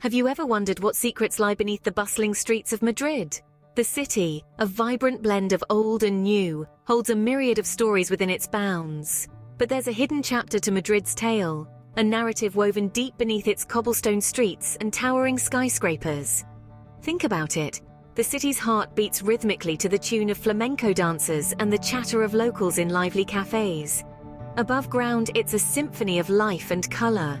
Have you ever wondered what secrets lie beneath the bustling streets of Madrid? The city, a vibrant blend of old and new, holds a myriad of stories within its bounds. But there's a hidden chapter to Madrid's tale, a narrative woven deep beneath its cobblestone streets and towering skyscrapers. Think about it. The city's heart beats rhythmically to the tune of flamenco dancers and the chatter of locals in lively cafes. Above ground, it's a symphony of life and color.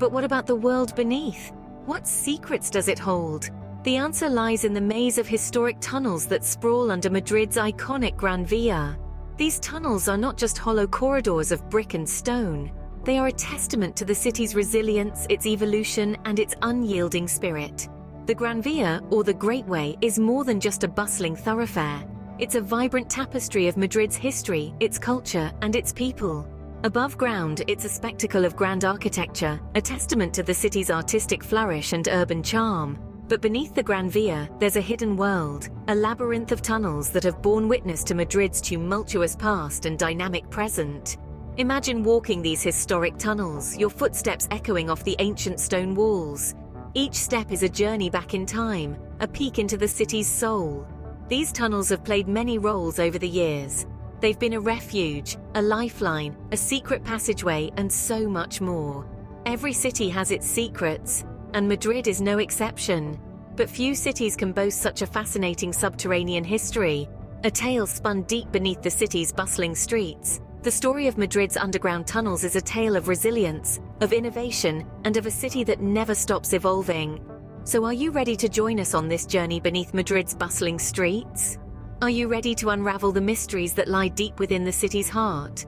But what about the world beneath? What secrets does it hold? The answer lies in the maze of historic tunnels that sprawl under Madrid's iconic Gran Via. These tunnels are not just hollow corridors of brick and stone. They are a testament to the city's resilience, its evolution, and its unyielding spirit. The Gran Via, or the Great Way, is more than just a bustling thoroughfare. It's a vibrant tapestry of Madrid's history, its culture, and its people. Above ground, it's a spectacle of grand architecture, a testament to the city's artistic flourish and urban charm. But beneath the Gran Via, there's a hidden world, a labyrinth of tunnels that have borne witness to Madrid's tumultuous past and dynamic present. Imagine walking these historic tunnels, your footsteps echoing off the ancient stone walls. Each step is a journey back in time, a peek into the city's soul. These tunnels have played many roles over the years. They've been a refuge, a lifeline, a secret passageway, and so much more. Every city has its secrets, and Madrid is no exception. But few cities can boast such a fascinating subterranean history, a tale spun deep beneath the city's bustling streets. The story of Madrid's underground tunnels is a tale of resilience, of innovation, and of a city that never stops evolving. So are you ready to join us on this journey beneath Madrid's bustling streets? Are you ready to unravel the mysteries that lie deep within the city's heart?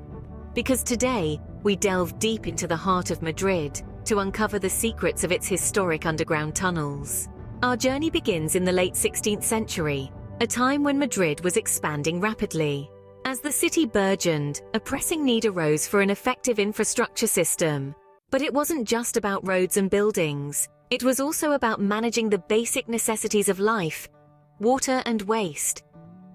Because today, we delve deep into the heart of Madrid to uncover the secrets of its historic underground tunnels. Our journey begins in the late 16th century, a time when Madrid was expanding rapidly. As the city burgeoned, a pressing need arose for an effective infrastructure system. But it wasn't just about roads and buildings. It was also about managing the basic necessities of life, water and waste.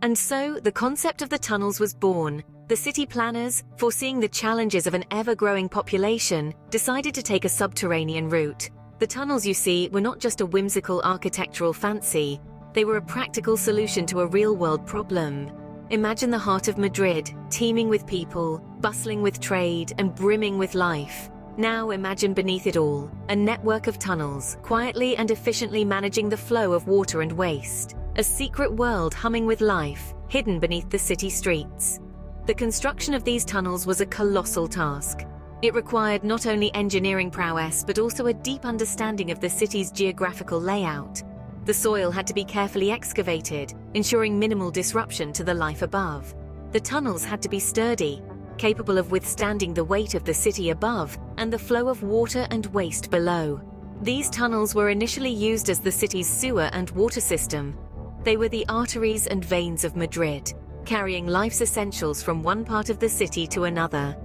And so, the concept of the tunnels was born. The city planners, foreseeing the challenges of an ever-growing population, decided to take a subterranean route. The tunnels, you see, were not just a whimsical architectural fancy. They were a practical solution to a real-world problem. Imagine the heart of Madrid, teeming with people, bustling with trade, and brimming with life. Now imagine beneath it all, a network of tunnels, quietly and efficiently managing the flow of water and waste. A secret world humming with life, hidden beneath the city streets. The construction of these tunnels was a colossal task. It required not only engineering prowess, but also a deep understanding of the city's geographical layout. The soil had to be carefully excavated, ensuring minimal disruption to the life above. The tunnels had to be sturdy, capable of withstanding the weight of the city above and the flow of water and waste below. These tunnels were initially used as the city's sewer and water system. They were the arteries and veins of Madrid, carrying life's essentials from one part of the city to another.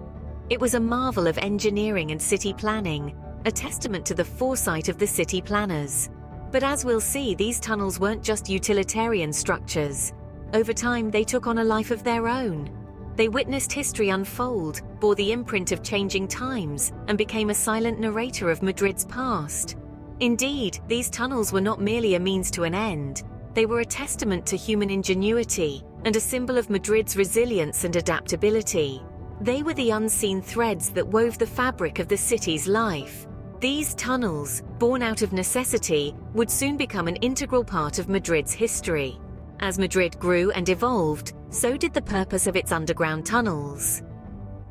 It was a marvel of engineering and city planning, a testament to the foresight of the city planners. But as we'll see, these tunnels weren't just utilitarian structures. Over time, they took on a life of their own. They witnessed history unfold, bore the imprint of changing times, and became a silent narrator of Madrid's past. Indeed, these tunnels were not merely a means to an end. They were a testament to human ingenuity and a symbol of Madrid's resilience and adaptability. They were the unseen threads that wove the fabric of the city's life. These tunnels, born out of necessity, would soon become an integral part of Madrid's history. As Madrid grew and evolved, so did the purpose of its underground tunnels.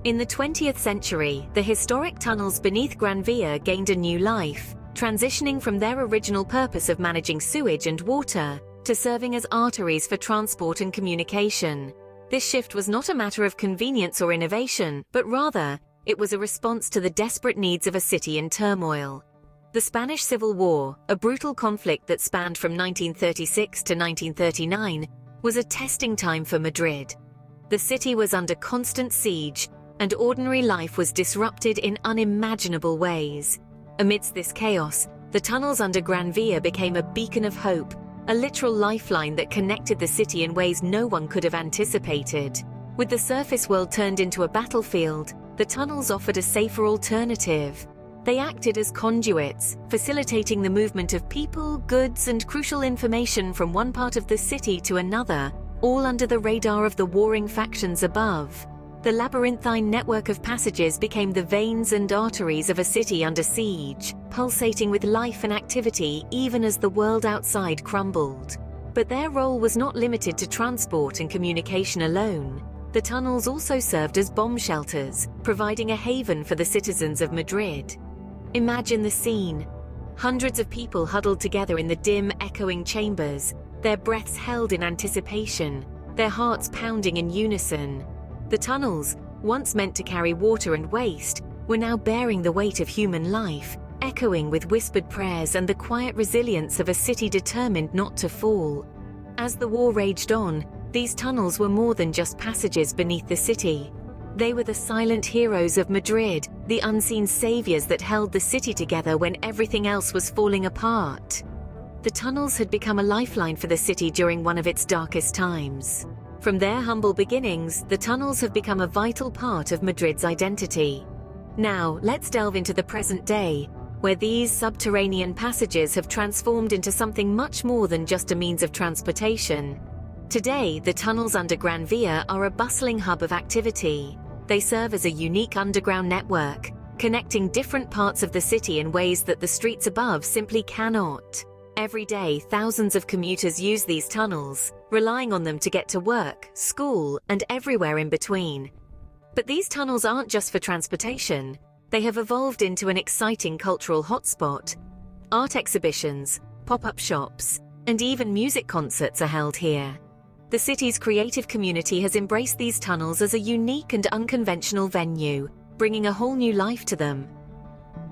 In the 20th century, the historic tunnels beneath Gran Via gained a new life, transitioning from their original purpose of managing sewage and water to serving as arteries for transport and communication. This shift was not a matter of convenience or innovation, but rather, it was a response to the desperate needs of a city in turmoil. The Spanish Civil War, a brutal conflict that spanned from 1936 to 1939, was a testing time for Madrid. The city was under constant siege, and ordinary life was disrupted in unimaginable ways. Amidst this chaos, the tunnels under Gran Via became a beacon of hope, a literal lifeline that connected the city in ways no one could have anticipated. With the surface world turned into a battlefield, the tunnels offered a safer alternative. They acted as conduits, facilitating the movement of people, goods, and crucial information from one part of the city to another, all under the radar of the warring factions above. The labyrinthine network of passages became the veins and arteries of a city under siege, pulsating with life and activity even as the world outside crumbled. But their role was not limited to transport and communication alone. The tunnels also served as bomb shelters, providing a haven for the citizens of Madrid. Imagine the scene. Hundreds of people huddled together in the dim, echoing chambers, their breaths held in anticipation, their hearts pounding in unison. The tunnels, once meant to carry water and waste, were now bearing the weight of human life, echoing with whispered prayers and the quiet resilience of a city determined not to fall. As the war raged on, these tunnels were more than just passages beneath the city. They were the silent heroes of Madrid, the unseen saviors that held the city together when everything else was falling apart. The tunnels had become a lifeline for the city during one of its darkest times. From their humble beginnings, the tunnels have become a vital part of Madrid's identity. Now, let's delve into the present day, where these subterranean passages have transformed into something much more than just a means of transportation. Today, the tunnels under Gran Via are a bustling hub of activity. They serve as a unique underground network, connecting different parts of the city in ways that the streets above simply cannot. Every day, thousands of commuters use these tunnels, relying on them to get to work, school, and everywhere in between. But these tunnels aren't just for transportation. They have evolved into an exciting cultural hotspot. Art exhibitions, pop-up shops, and even music concerts are held here. The city's creative community has embraced these tunnels as a unique and unconventional venue, bringing a whole new life to them.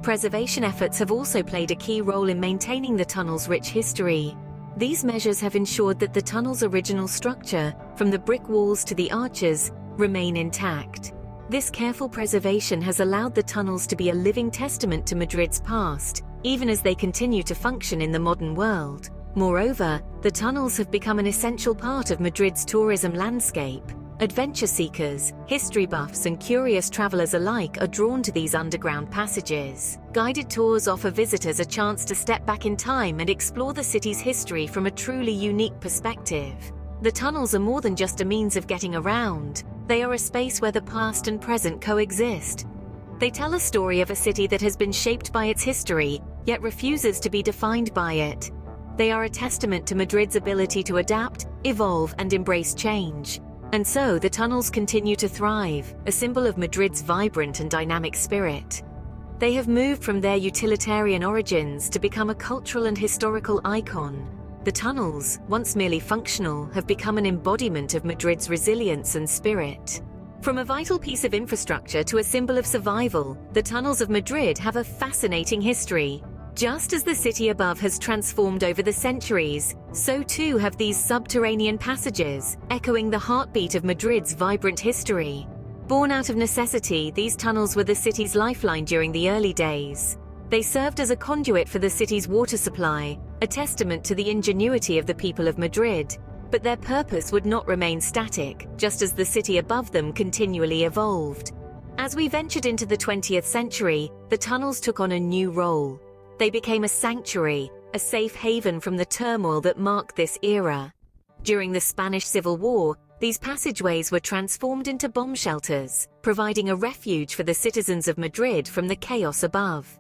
Preservation efforts have also played a key role in maintaining the tunnel's rich history. These measures have ensured that the tunnel's original structure, from the brick walls to the arches, remain intact. This careful preservation has allowed the tunnels to be a living testament to Madrid's past, even as they continue to function in the modern world. Moreover, the tunnels have become an essential part of Madrid's tourism landscape. Adventure seekers, history buffs, and curious travelers alike are drawn to these underground passages. Guided tours offer visitors a chance to step back in time and explore the city's history from a truly unique perspective. The tunnels are more than just a means of getting around. They are a space where the past and present coexist. They tell a story of a city that has been shaped by its history, yet refuses to be defined by it. They are a testament to Madrid's ability to adapt, evolve, and embrace change. And so, the tunnels continue to thrive, a symbol of Madrid's vibrant and dynamic spirit. They have moved from their utilitarian origins to become a cultural and historical icon. The tunnels, once merely functional, have become an embodiment of Madrid's resilience and spirit. From a vital piece of infrastructure to a symbol of survival, the tunnels of Madrid have a fascinating history. Just as the city above has transformed over the centuries, so too have these subterranean passages, echoing the heartbeat of Madrid's vibrant history. Born out of necessity, these tunnels were the city's lifeline during the early days. They served as a conduit for the city's water supply, a testament to the ingenuity of the people of Madrid. But their purpose would not remain static, just as the city above them continually evolved. As we ventured into the 20th century, the tunnels took on a new role. They became a sanctuary, a safe haven from the turmoil that marked this era. During the Spanish Civil War, these passageways were transformed into bomb shelters, providing a refuge for the citizens of Madrid from the chaos above.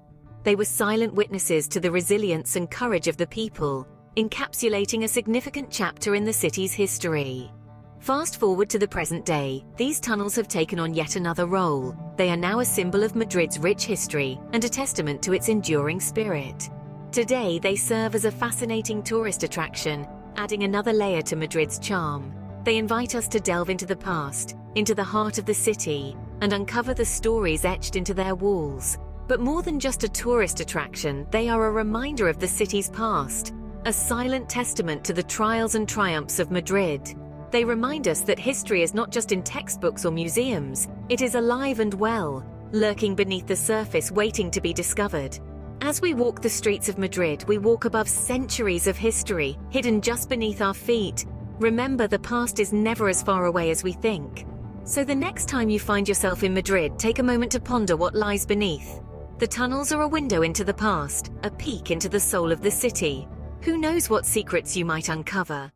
They were silent witnesses to the resilience and courage of the people, encapsulating a significant chapter in the city's history. Fast forward to the present day, these tunnels have taken on yet another role. They are now a symbol of Madrid's rich history and a testament to its enduring spirit. Today, they serve as a fascinating tourist attraction, adding another layer to Madrid's charm. They invite us to delve into the past, into the heart of the city, and uncover the stories etched into their walls. But more than just a tourist attraction, they are a reminder of the city's past, a silent testament to the trials and triumphs of Madrid. They remind us that history is not just in textbooks or museums, it is alive and well, lurking beneath the surface waiting to be discovered. As we walk the streets of Madrid, we walk above centuries of history, hidden just beneath our feet. Remember, the past is never as far away as we think. So the next time you find yourself in Madrid, take a moment to ponder what lies beneath. The tunnels are a window into the past, a peek into the soul of the city. Who knows what secrets you might uncover?